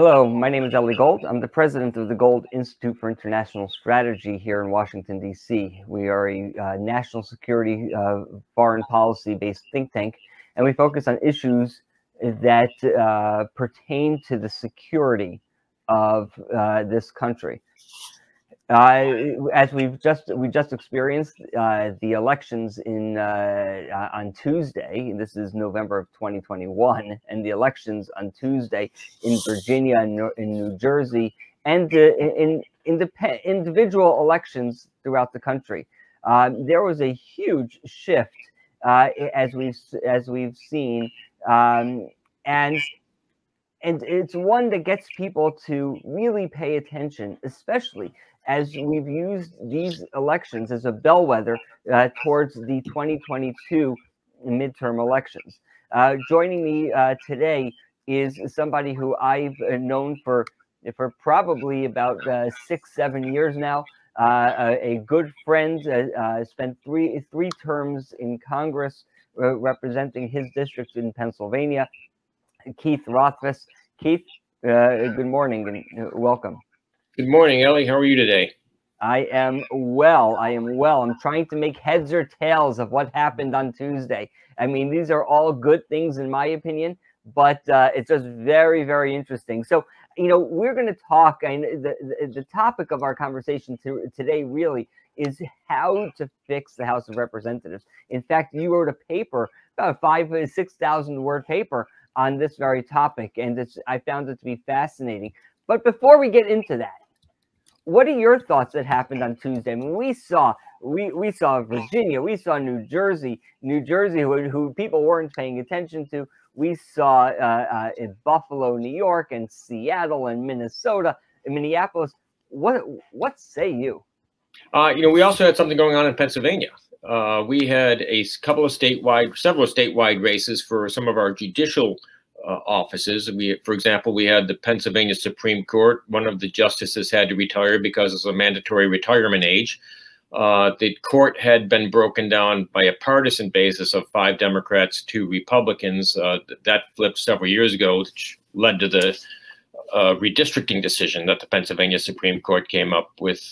Hello, my name is Eli Gold. I'm the president of the Gold Institute for International Strategy here in Washington, D.C. We are a national security, foreign policy-based think tank, and we focus on issues that pertain to the security of this country. As we just experienced the elections in on Tuesday. This is November of 2021, and the elections on Tuesday in Virginia and in New Jersey, and individual elections throughout the country. There was a huge shift as we've seen, and it's one that gets people to really pay attention, especially as we've used these elections as a bellwether towards the 2022 midterm elections. Joining me today is somebody who I've known for probably about 6, 7 years now. A good friend, spent three terms in Congress representing his district in Pennsylvania, Keith Rothfus. Keith, good morning and welcome. Good morning, Ellie. How are you today? I am well. I am well. I'm trying to make heads or tails of what happened on Tuesday. I mean, these are all good things in my opinion, but it's just very, very interesting. So, you know, we're going to talk, and the topic of our conversation today really is how to fix the House of Representatives. In fact, you wrote a paper, about a 5,000 to 6,000 word paper on this very topic, and I found it to be fascinating. But before we get into that, what are your thoughts that happened on Tuesday? I mean, we saw Virginia, we saw New Jersey, who people weren't paying attention to. We saw in Buffalo, New York, and Seattle, and Minnesota, and Minneapolis. What say you? You know, we also had something going on in Pennsylvania. We had several statewide races for some of our judicial offices. For example, we had the Pennsylvania Supreme Court. One of the justices had to retire because it's a mandatory retirement age. The court had been broken down by a partisan basis of 5 Democrats, 2 Republicans. That flipped several years ago, which led to the redistricting decision that the Pennsylvania Supreme Court came up with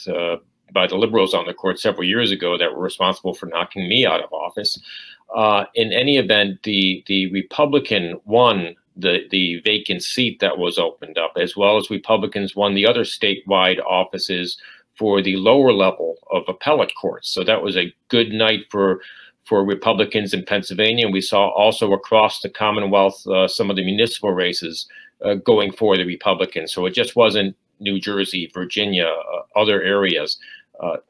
by the liberals on the court several years ago that were responsible for knocking me out of office. In any event, the Republican won the vacant seat that was opened up, as well as Republicans won the other statewide offices for the lower level of appellate courts. So that was a good night for Republicans in Pennsylvania. And we saw also across the Commonwealth some of the municipal races going for the Republicans. So it just wasn't New Jersey, Virginia, other areas.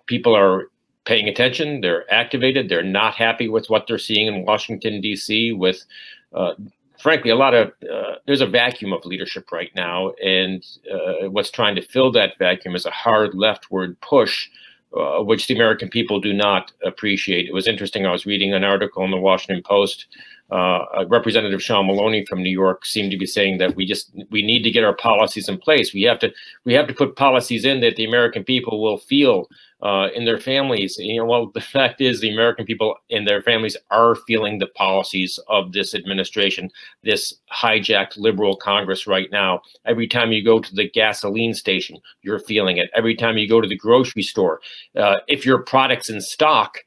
People are paying attention. They're activated. They're not happy with what they're seeing in Washington, D.C. with, frankly, a lot of, there's a vacuum of leadership right now. And what's trying to fill that vacuum is a hard leftward push, which the American people do not appreciate. It was interesting. I was reading an article in the Washington Post. Representative Sean Maloney from New York seemed to be saying that we need to get our policies in place. We have to put policies in that the American people will feel in their families. You know, well, the fact is the American people and their families are feeling the policies of this administration, this hijacked liberal Congress right now. Every time you go to the gasoline station, you're feeling it. Every time you go to the grocery store, if your product's in stock,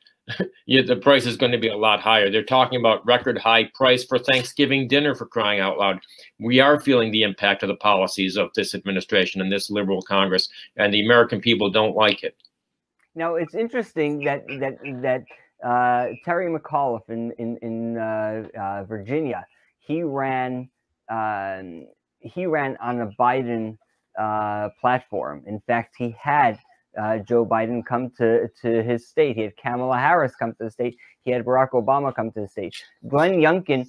yeah, the price is going to be a lot higher. They're talking about record high price for Thanksgiving dinner, for crying out loud. We are feeling the impact of the policies of this administration and this liberal Congress, and the American people don't like it. Now, it's interesting that Terry McAuliffe in Virginia, he ran on a Biden platform. In fact, he had Joe Biden come to his state. He had Kamala Harris come to the state. He had Barack Obama come to the state. Glenn Youngkin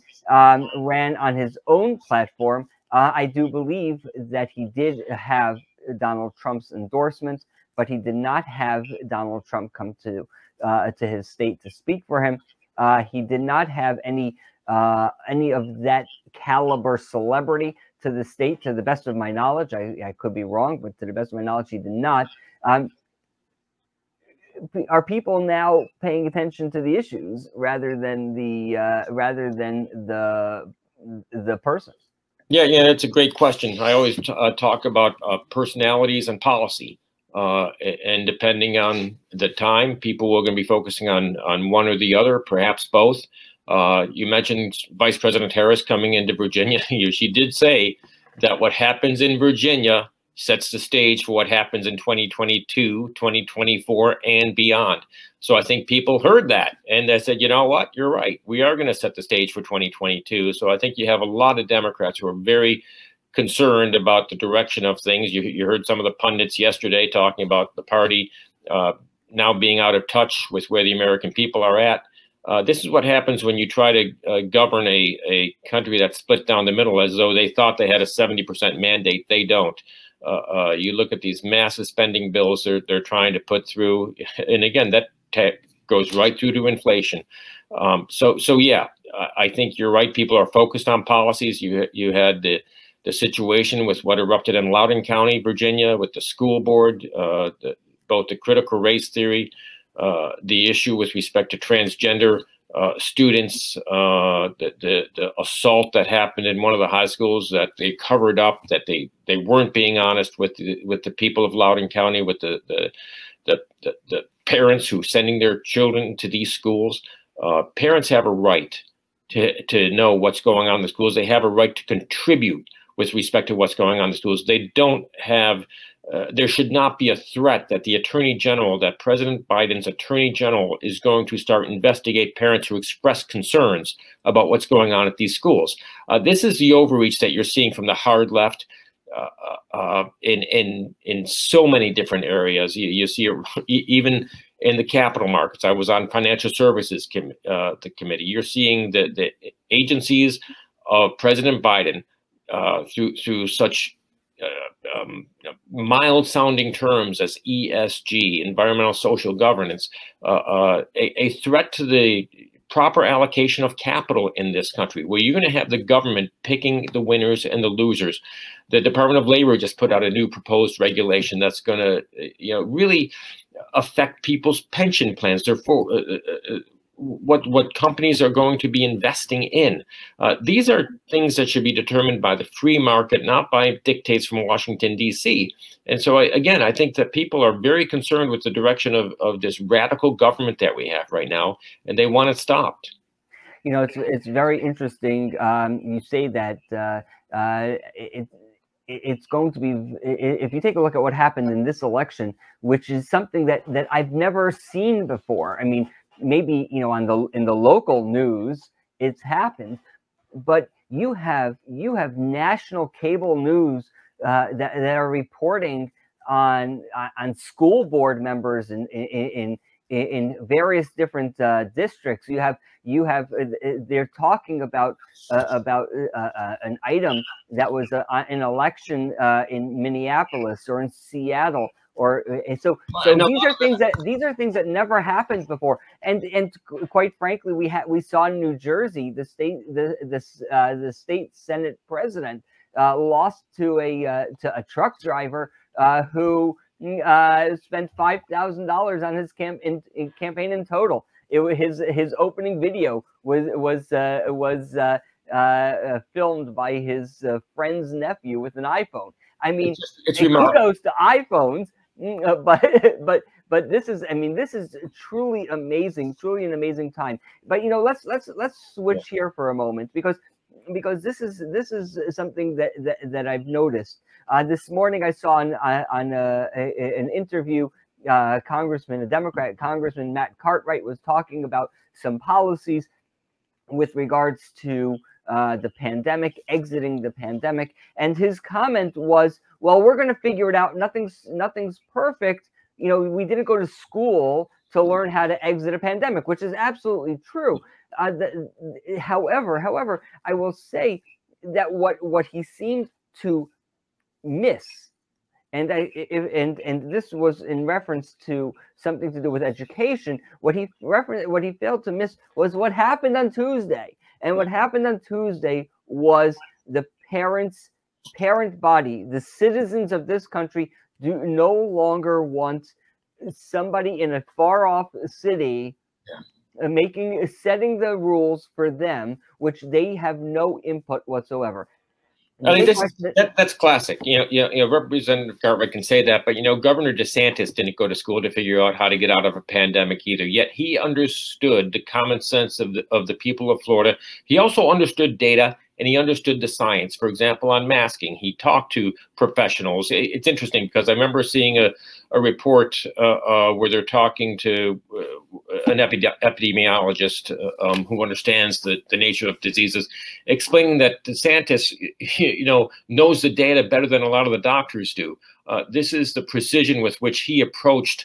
ran on his own platform. I do believe that he did have Donald Trump's endorsement, but he did not have Donald Trump come to his state to speak for him. He did not have any of that caliber celebrity to the state, to the best of my knowledge. I could be wrong, but to the best of my knowledge, he did not. Are people now paying attention to the issues rather than the person? Yeah, that's a great question. I always talk about personalities and policy. And depending on the time, people are going to be focusing on one or the other, perhaps both. You mentioned Vice President Harris coming into Virginia. She did say that what happens in Virginia sets the stage for what happens in 2022, 2024, and beyond. So I think people heard that and they said, you know what, you're right. We are going to set the stage for 2022. So I think you have a lot of Democrats who are very concerned about the direction of things. You heard some of the pundits yesterday talking about the party now being out of touch with where the American people are at. This is what happens when you try to govern a country that's split down the middle as though they thought they had a 70% mandate. They don't. You look at these massive spending bills they're trying to put through. And again, that goes right through to inflation. So yeah, I think you're right. People are focused on policies. You had the situation with what erupted in Loudoun County, Virginia, with the school board, both the critical race theory, the issue with respect to transgender students, the assault that happened in one of the high schools that they covered up, that they weren't being honest with the people of Loudoun County, with the parents who are sending their children to these schools. Parents have a right to know what's going on in the schools. They have a right to contribute with respect to what's going on in the schools. They don't have, there should not be a threat that the Attorney General, that President Biden's Attorney General is going to start investigate parents who express concerns about what's going on at these schools. This is the overreach that you're seeing from the hard left in so many different areas. You see it even in the capital markets. I was on Financial Services the committee. You're seeing the agencies of President Biden through such mild-sounding terms as ESG, environmental social governance, a threat to the proper allocation of capital in this country, where you're going to have the government picking the winners and the losers. The Department of Labor just put out a new proposed regulation that's going to, really affect people's pension plans. Therefore, what companies are going to be investing in. These are things that should be determined by the free market, not by dictates from Washington, D.C. And so, I think that people are very concerned with the direction of this radical government that we have right now, and they want it stopped. You know, it's very interesting. You say that it's going to be, if you take a look at what happened in this election, which is something that I've never seen before. I mean, maybe, in the local news, it's happened, but you have national cable news that are reporting on school board members in various different districts. You have they're talking about an item that was an election in Minneapolis or in Seattle. So these are things that never happened before, and quite frankly, we saw in New Jersey the state Senate president lost to a truck driver who spent $5,000 on his campaign in total. His opening video was filmed by his friend's nephew with an iPhone. I mean, it's kudos to iPhones. But this is truly amazing, truly an amazing time. But let's switch here for a moment, because this is something that I've noticed. This morning I saw an interview. A Democrat Congressman Matt Cartwright was talking about some policies with regards to the pandemic, exiting the pandemic, and his comment was, "Well, we're going to figure it out. Nothing's perfect. We didn't go to school to learn how to exit a pandemic," which is absolutely true. However, I will say that what he seemed to miss, and this was in reference to something to do with education. What he failed to miss was what happened on Tuesday. And what happened on Tuesday was the parent body, the citizens of this country, do no longer want somebody in a far off city setting the rules for them, which they have no input whatsoever. I mean, that's classic. Representative Cartwright can say that, but Governor DeSantis didn't go to school to figure out how to get out of a pandemic either. Yet he understood the common sense of the people of Florida. He also understood data and he understood the science. For example, on masking, he talked to professionals. It's interesting because I remember seeing a report where they're talking to an epidemiologist who understands the nature of diseases, explaining that DeSantis, knows the data better than a lot of the doctors do. This is the precision with which he approached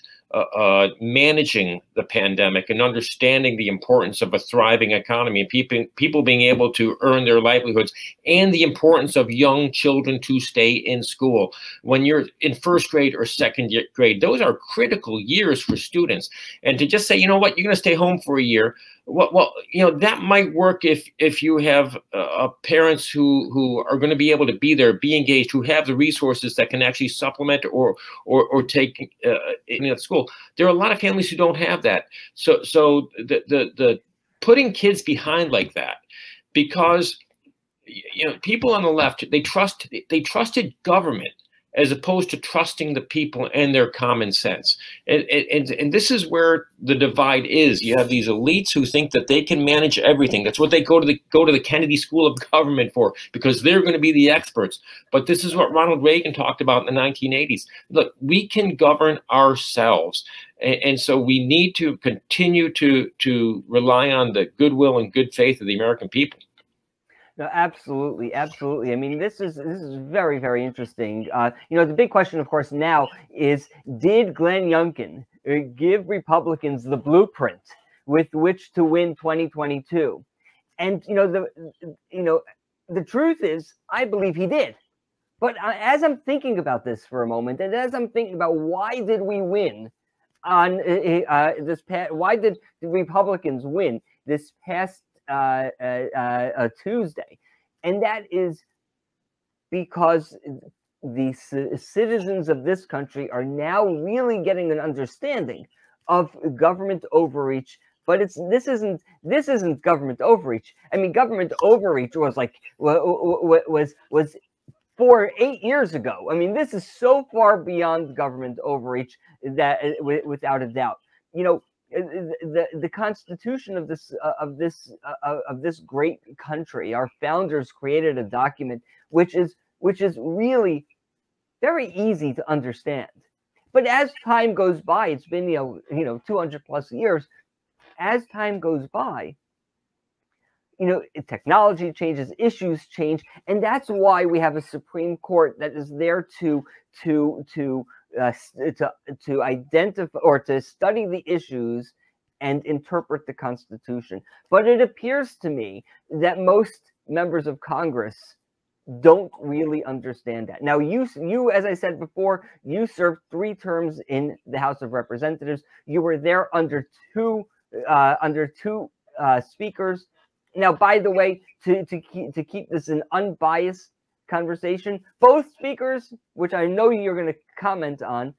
managing the pandemic and understanding the importance of a thriving economy and people being able to earn their livelihoods, and the importance of young children to stay in school. When you're in first grade or second grade, those are critical years for students. And to just say, you know what, you're going to stay home for a year. Well, that might work if you have parents who are going to be able to be there, be engaged, who have the resources that can actually supplement or take in school. There are a lot of families who don't have that. So the putting kids behind like that, because people on the left, they trusted government as opposed to trusting the people and their common sense. And this is where the divide is. You have these elites who think that they can manage everything. That's what they go to the Kennedy School of Government for, because they're going to be the experts. But this is what Ronald Reagan talked about in the 1980s. Look, we can govern ourselves. And so we need to continue to rely on the goodwill and good faith of the American people. No, absolutely, absolutely. I mean, this is very, very interesting. The big question, of course, now is: did Glenn Youngkin give Republicans the blueprint with which to win 2022? And the truth is, I believe he did. But as I'm thinking about this for a moment, and as I'm thinking about why did we win on this past? Why did the Republicans win this past? Tuesday, and that is because the citizens of this country are now really getting an understanding of government overreach. But this isn't government overreach. I mean, government overreach was 8 years ago. I mean, this is so far beyond government overreach that without a doubt, The Constitution of this great country, our founders created a document which is really very easy to understand. But as time goes by, it's been 200+ years. As time goes by, technology changes, issues change, and that's why we have a Supreme Court that is there to identify or to study the issues and interpret the Constitution. But it appears to me that most members of Congress don't really understand that. Now, you, as I said before, you served 3 terms in the House of Representatives. You were there under two speakers. Now, by the way, to keep this an unbiased conversation, both speakers, which I know you're going to comment on,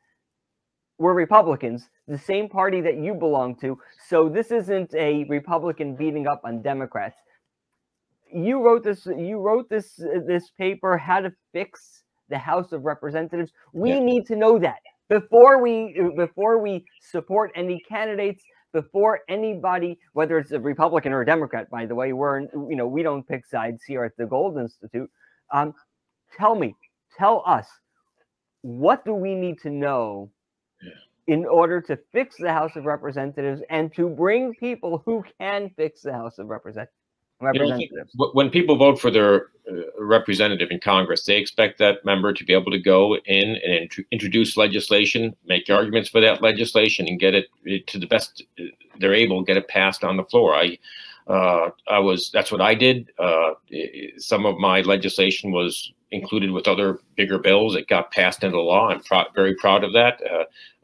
were Republicans, the same party that you belong to. So this isn't a Republican beating up on Democrats. You wrote this paper, How to Fix the House of Representatives. We need to know that before we support any candidates, before anybody, whether it's a Republican or a Democrat. By the way, we don't pick sides here at the Gold Institute. Tell us, what do we need to know in order to fix the House of Representatives and to bring people who can fix the House of Representatives? When people vote for their representative in Congress, they expect that member to be able to go in and introduce legislation, make arguments for that legislation, and get it to the best they're able, get it passed on the floor. That's what I did. Some of my legislation was included with other bigger bills that got passed into law. I'm very proud of that.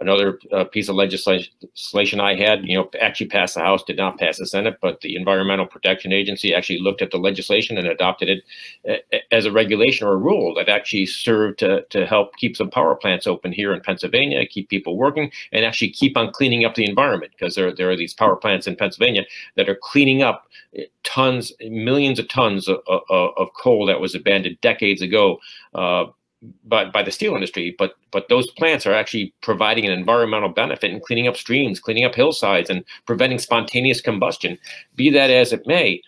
Another piece of legislation I had, actually passed the House, did not pass the Senate, but the Environmental Protection Agency actually looked at the legislation and adopted it as a regulation or a rule that actually served to help keep some power plants open here in Pennsylvania, keep people working, and actually keep on cleaning up the environment, because there are these power plants in Pennsylvania that are cleaning up tons, millions of tons of coal that was abandoned decades ago by the steel industry, but those plants are actually providing an environmental benefit and cleaning up streams, cleaning up hillsides, and preventing spontaneous combustion. Be that as it may,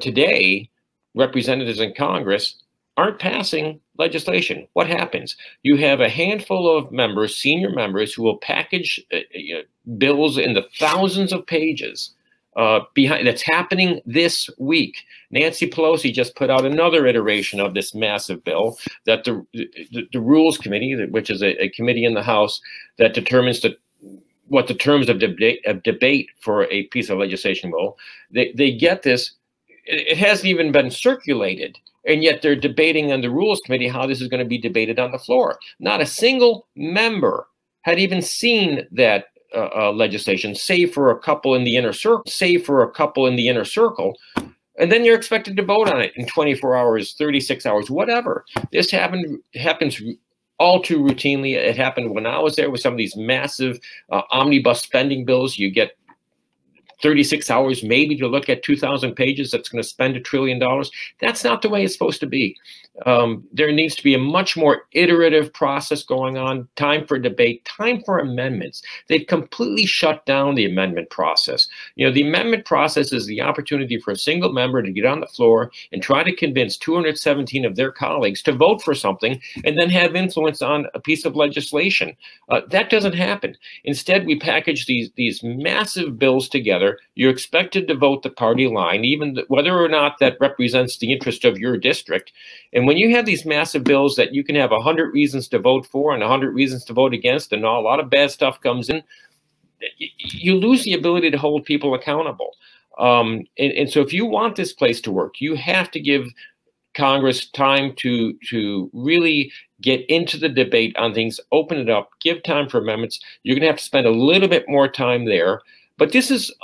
today representatives in Congress aren't passing legislation. What happens? You have a handful of members, senior members, who will package bills in the thousands of pages. That's happening this week. Nancy Pelosi just put out another iteration of this massive bill that the Rules Committee, which is a committee in the House that determines what the terms of debate for a piece of legislation will. They get this. It hasn't even been circulated, and yet they're debating on the Rules Committee how this is going to be debated on the floor. Not a single member had even seen that legislation, save for a couple in the inner circle, and then you're expected to vote on it in 24 hours, 36 hours, whatever. This happens all too routinely. It happened when I was there with some of these massive omnibus spending bills. You get 36 hours maybe to look at 2,000 pages that's going to spend $1 trillion. That's not the way it's supposed to be. There needs to be a much more iterative process going on, time for debate, time for amendments. They've completely shut down the amendment process. The amendment process is the opportunity for a single member to get on the floor and try to convince 217 of their colleagues to vote for something and then have influence on a piece of legislation. That doesn't happen. Instead, we package these massive bills together. You're expected to vote the party line, even whether or not that represents the interest of your district. And when you have these massive bills that you can have 100 reasons to vote for and 100 reasons to vote against, and a lot of bad stuff comes in, you lose the ability to hold people accountable. And so if you want this place to work, you have to give Congress time to really get into the debate on things, open it up, give time for amendments. You're going to have to spend a little bit more time there. But this is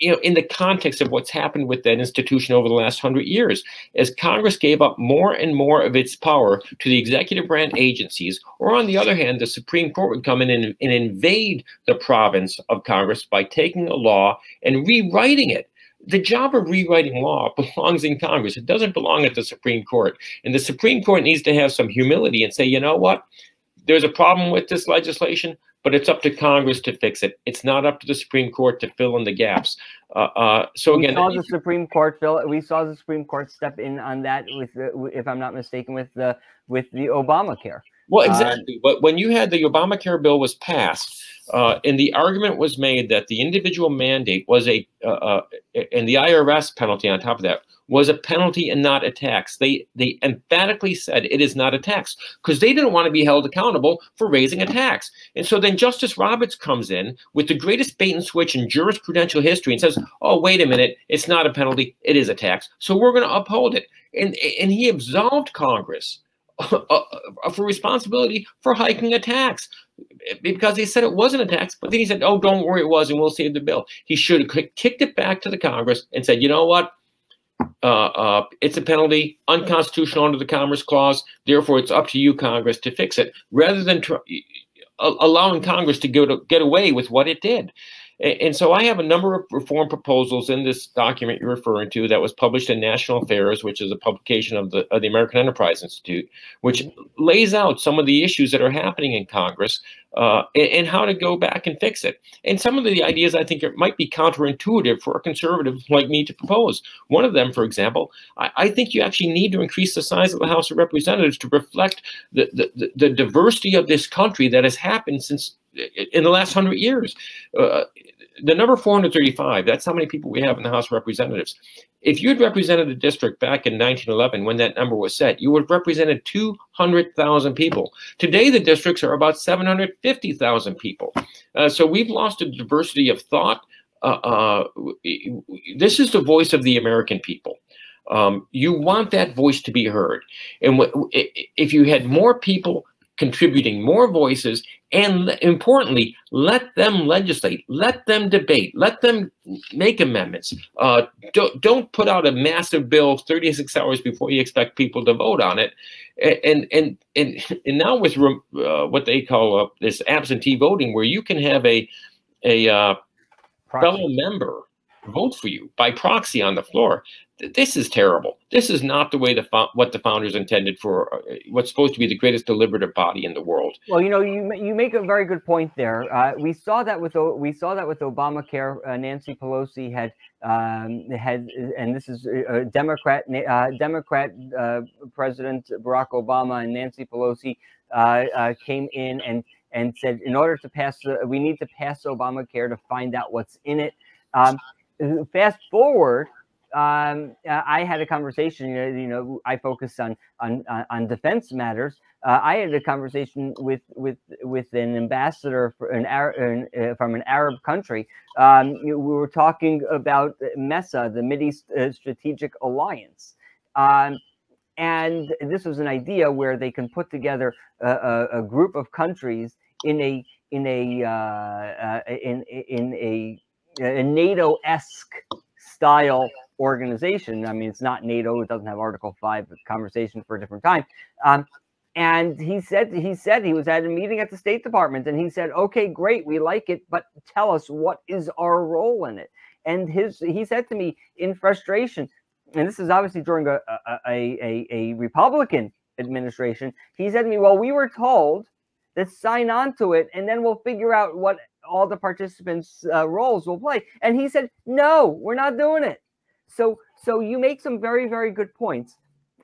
in the context of what's happened with that institution over the last 100 years, as Congress gave up more and more of its power to the executive branch agencies, or on the other hand, the Supreme Court would come in and invade the province of Congress by taking a law and rewriting it. The job of rewriting law belongs in Congress. It doesn't belong at the Supreme Court. And the Supreme Court needs to have some humility and say, you know what? There's a problem with this legislation, but it's up to Congress to fix it. It's not up to the Supreme Court to fill in the gaps. So again, we saw the Supreme Court step in on that with, if I'm not mistaken, with the Obamacare. Well, exactly. But when you had the Obamacare bill was passed, and the argument was made that the individual mandate was and the IRS penalty on top of that was a penalty and not a tax. They emphatically said it is not a tax because they didn't want to be held accountable for raising a tax. And so then Justice Roberts comes in with the greatest bait and switch in jurisprudential history and says, oh, wait a minute, it's not a penalty, it is a tax. So we're going to uphold it. And he absolved Congress for responsibility for hiking a tax because they said it wasn't a tax, but then he said, oh, don't worry, it was, and we'll save the bill. He should have kicked it back to the Congress and said, you know what? It's a penalty, unconstitutional under the Commerce Clause. Therefore, it's up to you, Congress, to fix it, rather than allowing Congress to get away with what it did. And so I have a number of reform proposals in this document you're referring to that was published in National Affairs, which is a publication of the American Enterprise Institute, which lays out some of the issues that are happening in Congress and how to go back and fix it. And some of the ideas I think might be counterintuitive for a conservative like me to propose. One of them, for example, I think you actually need to increase the size of the House of Representatives to reflect the diversity of this country that has happened since in the last 100 years. The number 435, that's how many people we have in the House of Representatives. If you'd represented a district back in 1911 when that number was set, you would have represented 200,000 people. Today, the districts are about 750,000 people. So we've lost a diversity of thought. This is the voice of the American people. You want that voice to be heard. And if you had more people contributing, more voices, and importantly, let them legislate, let them debate, let them make amendments. Don't put out a massive bill 36 hours before you expect people to vote on it. And now with what they call this absentee voting, where you can have a fellow member vote for you by proxy on the floor. This is terrible. This is not the way what the founders intended for what's supposed to be the greatest deliberative body in the world. Well, you know, you make a very good point there. We saw that with Obamacare. Nancy Pelosi had, and this is a Democrat President Barack Obama and Nancy Pelosi came in and said, in order to pass, we need to pass Obamacare to find out what's in it. Fast forward, I had a conversation. You know, I focused on defense matters. I had a conversation with an ambassador for from an Arab country. We were talking about MESA, the Mideast Strategic Alliance, and this was an idea where they can put together a group of countries in a NATO-esque style organization. I mean, it's not NATO. It doesn't have Article 5. But conversation for a different time. And he said he was at a meeting at the State Department, and he said, "Okay, great, we like it, but tell us what is our role in it." And he said to me in frustration, and this is obviously during a Republican administration. He said to me, "Well, we were told to sign on to it, and then we'll figure out what all the participants' roles will play." And he said, "No, we're not doing it." So you make some very, very good points.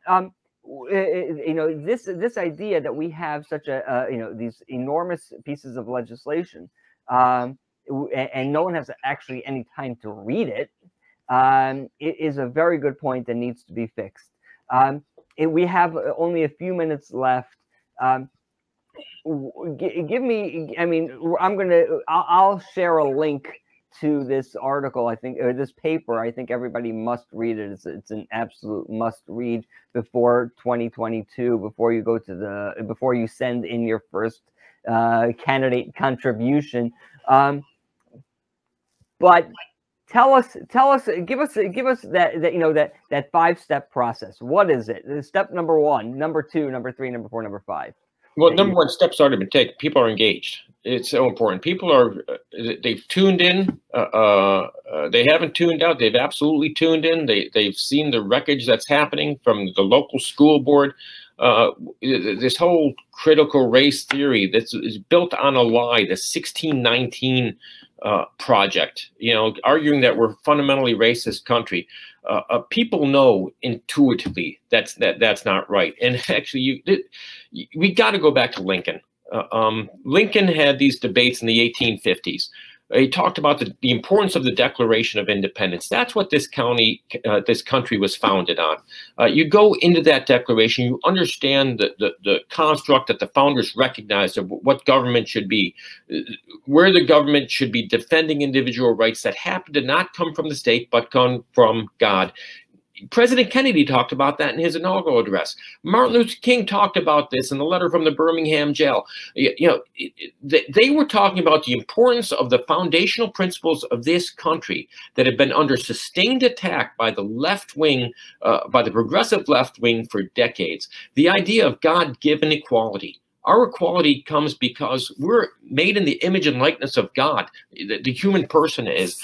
You know, this idea that we have such a you know, these enormous pieces of legislation, and no one has actually any time to read it. It is a very good point that needs to be fixed. We have only a few minutes left. Give me, I mean, I'll share a link to this article, I think, or this paper. I think everybody must read it. It's an absolute must read before 2022, before you go to before you send in your first candidate contribution. But give us that, you know, that five-step process. What is it? Step number 1, number 2, number 3, number 4, number 5. Well, number 1, steps already been taken. People are engaged. It's so important. People are, they've tuned in. They haven't tuned out. They've absolutely tuned in. They've seen the wreckage that's happening from the local school board. This whole critical race theory that is built on a lie, the 1619 project, you know, arguing that we're fundamentally racist country. People know intuitively that's not right. And actually, we got to go back to Lincoln. Lincoln had these debates in the 1850s. He talked about the importance of the Declaration of Independence. That's what this country was founded on. You go into that declaration, you understand the construct that the founders recognized of what government should be, where the government should be defending individual rights that happen to not come from the state, but come from God. President Kennedy talked about that in his inaugural address. Martin Luther King talked about this in the letter from the Birmingham jail. You know, they were talking about the importance of the foundational principles of this country that have been under sustained attack by the left wing, by the progressive left wing for decades. The idea of God-given equality. Our equality comes because we're made in the image and likeness of God. The human person is.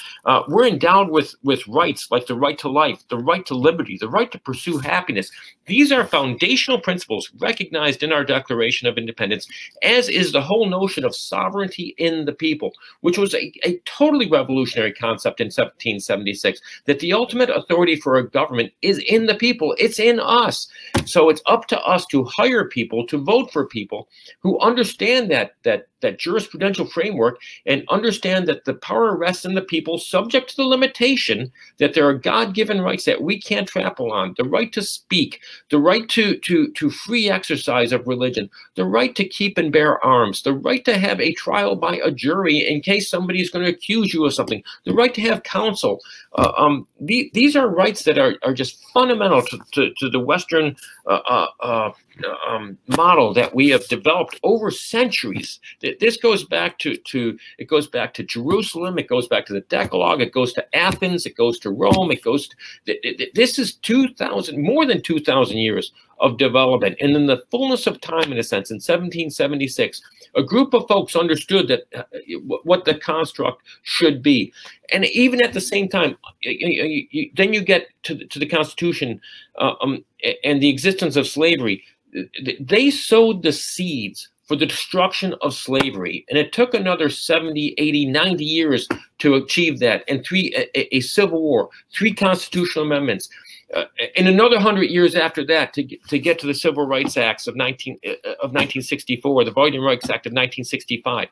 We're endowed with rights like the right to life, the right to liberty, the right to pursue happiness. These are foundational principles recognized in our Declaration of Independence, as is the whole notion of sovereignty in the people, which was a totally revolutionary concept in 1776, that the ultimate authority for a government is in the people. It's in us. So it's up to us to hire people, to vote for people, people who understand that jurisprudential framework and understand that the power rests in the people, subject to the limitation that there are God-given rights that we can't trample on, the right to speak, the right to free exercise of religion, the right to keep and bear arms, the right to have a trial by a jury in case somebody's going to accuse you of something, the right to have counsel. These are rights that are just fundamental to the Western model that we have developed over centuries. This goes back it goes back to Jerusalem, it goes back to the Decalogue, it goes to Athens, it goes to Rome, it goes to, this is more than 2,000 years of development. And in the fullness of time, in a sense, in 1776, a group of folks understood that what the construct should be. And even at the same time, then you get to the Constitution and the existence of slavery. They sowed the seeds for the destruction of slavery. And it took another 70, 80, 90 years to achieve that. And a civil war, 3 constitutional amendments. In another 100 years after that, to get to the Civil Rights Acts of 1964, the Voting Rights Act of 1965,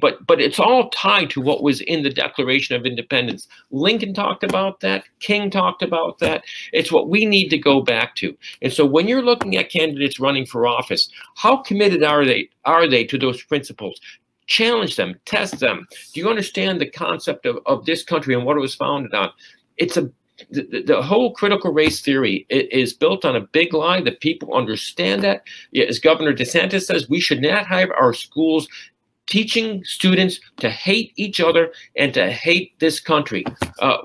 but it's all tied to what was in the Declaration of Independence. Lincoln talked about that. King talked about that. It's what we need to go back to. And so, when you're looking at candidates running for office, how committed are they to those principles? Challenge them. Test them. Do you understand the concept of this country and what it was founded on? The whole critical race theory is built on a big lie that people understand that. As Governor DeSantis says, we should not have our schools teaching students to hate each other and to hate this country.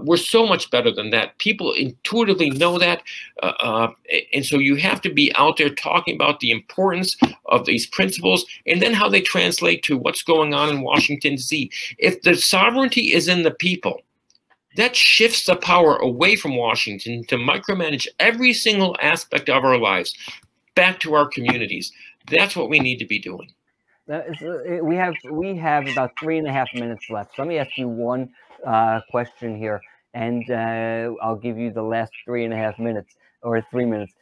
We're so much better than that. People intuitively know that. And so you have to be out there talking about the importance of these principles and then how they translate to what's going on in Washington, D.C. If the sovereignty is in the people, that shifts the power away from Washington to micromanage every single aspect of our lives back to our communities. That's what we need to be doing. We have about 3.5 minutes left. So let me ask you one question here, and I'll give you the last 3.5 minutes or 3 minutes.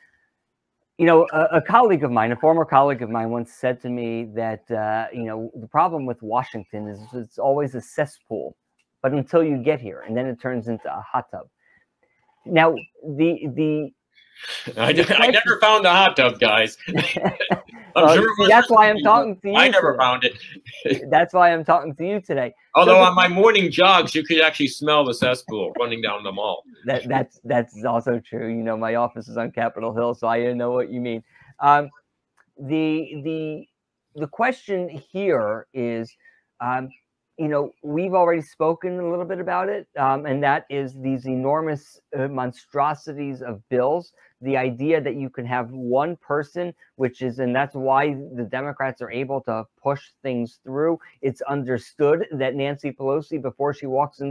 You know, a colleague of mine, a former colleague of mine, once said to me that you know, the problem with Washington is it's always a cesspool. But until you get here, and then it turns into a hot tub. Now, I never found a hot tub, guys. That's why I'm talking to you. I never found it. That's why I'm talking to you today. Although on my morning jogs, you could actually smell the cesspool running down the mall. That's also true. You know, my office is on Capitol Hill, so I know what you mean. The question here is. You know, we've already spoken a little bit about it, and that is these enormous monstrosities of bills. The idea that you can have one person, and that's why the Democrats are able to push things through. It's understood that Nancy Pelosi, before she wakes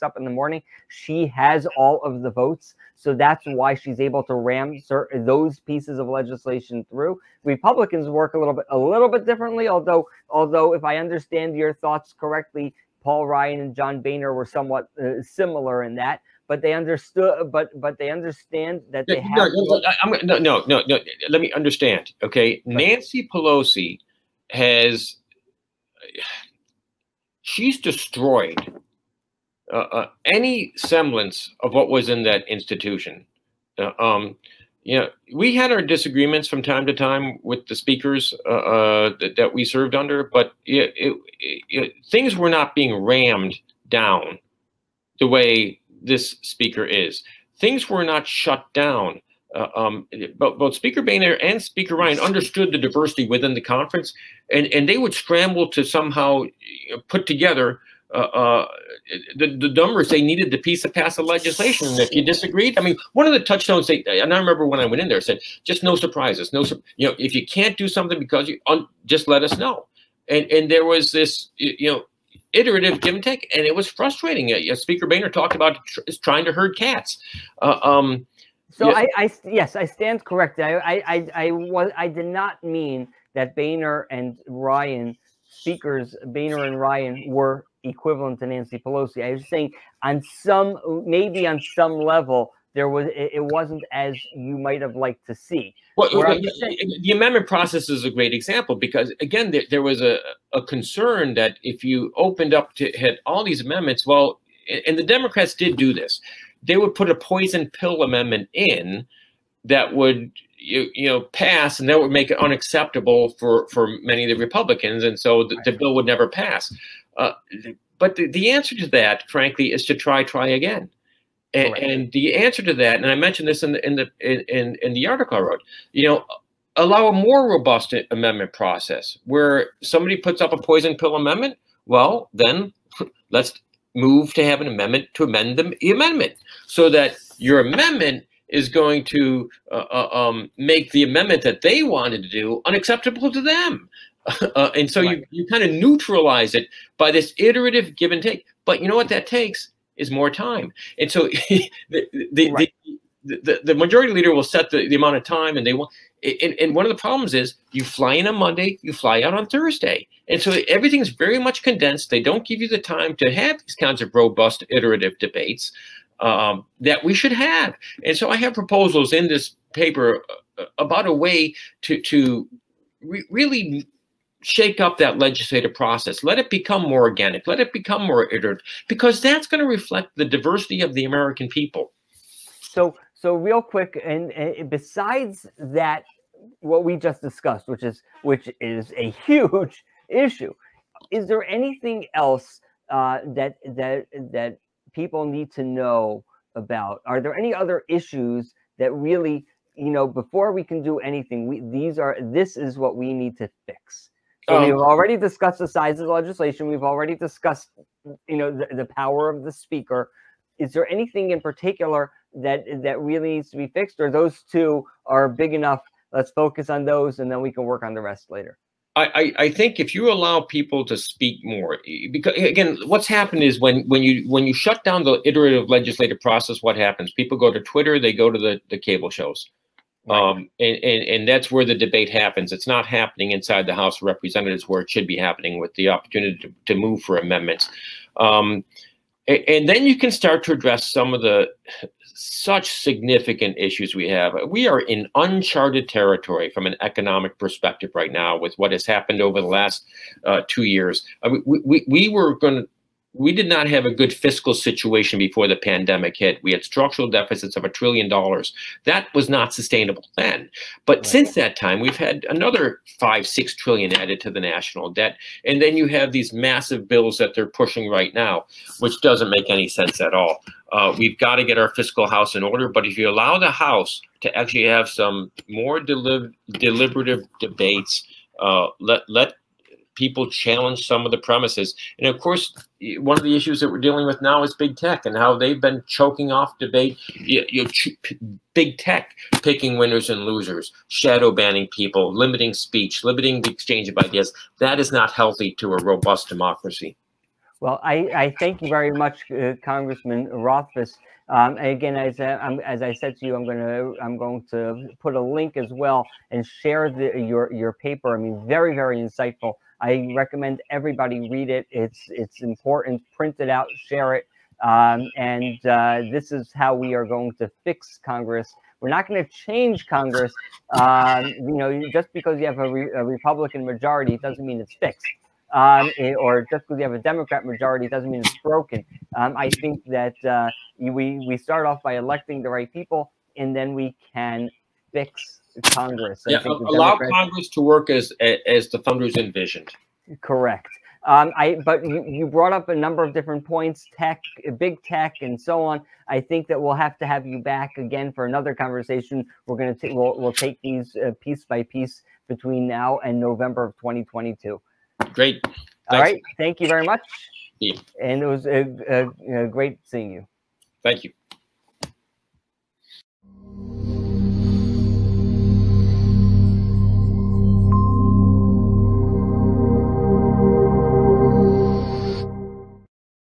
up in the morning, she has all of the votes. So that's why she's able to ram those pieces of legislation through. Republicans work a little bit differently, although if I understand your thoughts correctly, Paul Ryan and John Boehner were somewhat similar in that. But they understood. But they understand that they have. No. Let me understand. Okay, Nancy Pelosi has. She's destroyed any semblance of what was in that institution. You know, we had our disagreements from time to time with the speakers that we served under, but things were not being rammed down the way this speaker is. Things were not shut down. Both Speaker Boehner and Speaker Ryan understood the diversity within the conference, and they would scramble to somehow put together the numbers they needed to pass the legislation. If you disagreed, I mean, one of the touchstones, and I remember when I went in there, said, just no surprises. You know, if you can't do something because you just let us know. And there was this, you know, iterative give and take, and it was frustrating. Speaker Boehner talked about trying to herd cats. So yeah. Yes, I stand corrected. I did not mean that Boehner and Ryan, Boehner and Ryan were equivalent to Nancy Pelosi. I was saying on some level there was it wasn't as you might have liked to see. Well, the amendment process is a great example, because again, there was a concern that if you opened up to hit all these amendments, well, and the Democrats did do this, they would put a poison pill amendment in that would pass, and that would make it unacceptable for many of the Republicans, and so the bill would never pass. But the answer to that, frankly, is to try again. And the answer to that, and I mentioned this in the article I wrote, allow a more robust amendment process where somebody puts up a poison pill amendment. Well, then let's move to have an amendment to amend the amendment, so that your amendment is going to make the amendment that they wanted to do unacceptable to them. And so you kind of neutralize it by this iterative give and take. But you know what that takes is more time. And so the majority leader will set the amount of time, and they want. And one of the problems is you fly in on Monday, you fly out on Thursday. And so everything's very much condensed. They don't give you the time to have these kinds of robust iterative debates that we should have. And so I have proposals in this paper about a way to really shake up that legislative process. Let it become more organic. Let it become more iterative, because that's going to reflect the diversity of the American people. So real quick, and besides that, what we just discussed, which is a huge issue, is there anything else that people need to know about? Are there any other issues that really, before we can do anything, this is what we need to fix? So we've already discussed the size of the legislation. We've already discussed, the power of the speaker. Is there anything in particular that really needs to be fixed, or those two are big enough? Let's focus on those, and then we can work on the rest later. I think if you allow people to speak more, because again, what's happened is when you shut down the iterative legislative process, what happens? People go to Twitter, they go to the cable shows. And that's where the debate happens. It's not happening inside the House of Representatives, where it should be happening, with the opportunity to move for amendments. And then you can start to address some of the such significant issues we have. We are in uncharted territory from an economic perspective right now, with what has happened over the last 2 years. I mean, we did not have a good fiscal situation before the pandemic hit. We had structural deficits of $1 trillion. That was not sustainable then. But since that time, we've had another 5–6 trillion added to the national debt. And then you have these massive bills that they're pushing right now, which doesn't make any sense at all. We've got to get our fiscal house in order. But if you allow the House to actually have some more deliberative debates, let people challenge some of the premises. And of course, one of the issues that we're dealing with now is big tech, and how they've been choking off debate. Big tech picking winners and losers, shadow banning people, limiting speech, limiting the exchange of ideas. That is not healthy to a robust democracy. Well, I thank you very much, Congressman Rothfus. Again, as I said to you, I'm going to put a link as well and share your paper. I mean, very, very insightful. I recommend everybody read it. It's important. Print it out, share it, and this is how we are going to fix Congress. We're not going to change Congress. Just because you have a Republican majority doesn't mean it's fixed. Or just because you have a Democrat majority doesn't mean it's broken. I think that we start off by electing the right people, and then we can fix Congress. Yeah, allow Congress to work as the funders envisioned. Correct. But you brought up a number of different points, tech, big tech, and so on. I think that we'll have to have you back again for another conversation. We'll take these piece by piece between now and November of 2022. Great. Thanks. All right. Thank you very much. Yeah. And it was a great seeing you. Thank you.